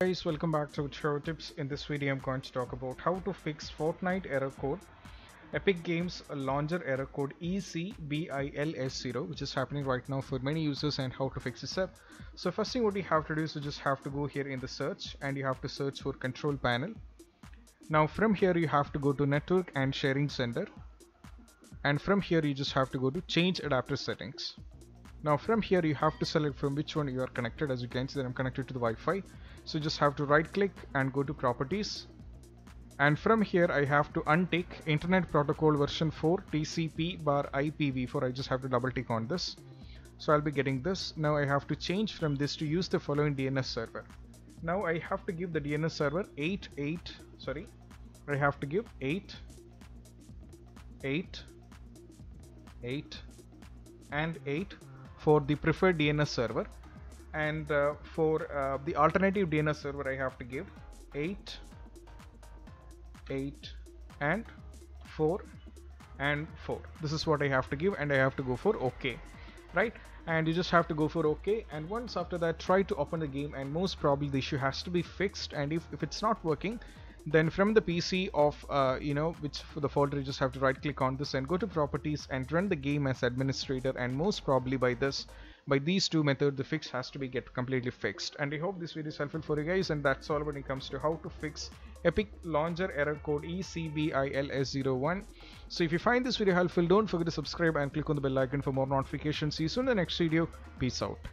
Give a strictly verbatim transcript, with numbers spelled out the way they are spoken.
Hey guys, welcome back to Show Tips. In this video I'm going to talk about how to fix Fortnite error code, Epic Games launcher error code E C B I L S zero, which is happening right now for many users, and how to fix this up. So first thing what you have to do is you just have to go here in the search and you have to search for control panel. Now from here you have to go to network and sharing center, and from here you just have to go to change adapter settings. Now from here you have to select from which one you are connected. As you can see that I'm connected to the Wi-Fi. So just have to right click and go to properties. And from here I have to untick Internet Protocol version four T C P bar I P v four. I just have to double tick on this. So I'll be getting this. Now I have to change from this to use the following D N S server. Now I have to give the D N S server eight eight sorry. I have to give eight eight eight and eight. For the preferred D N S server, and uh, for uh, the alternative D N S server I have to give eight, eight and four and four. This is what I have to give, and I have to go for OK, right? And you just have to go for OK, and once after that try to open the game, and most probably the issue has to be fixed. And if, if it's not working, then from the P C of uh, you know which for the folder, you just have to right click on this and go to properties and run the game as administrator, and most probably by this by these two methods the fix has to be get completely fixed. And I hope this video is helpful for you guys, and that's all when it comes to how to fix Epic launcher error code E C B I L S zero one. So if you find this video helpful, don't forget to subscribe and click on the bell icon for more notifications. See you soon in the next video. Peace out.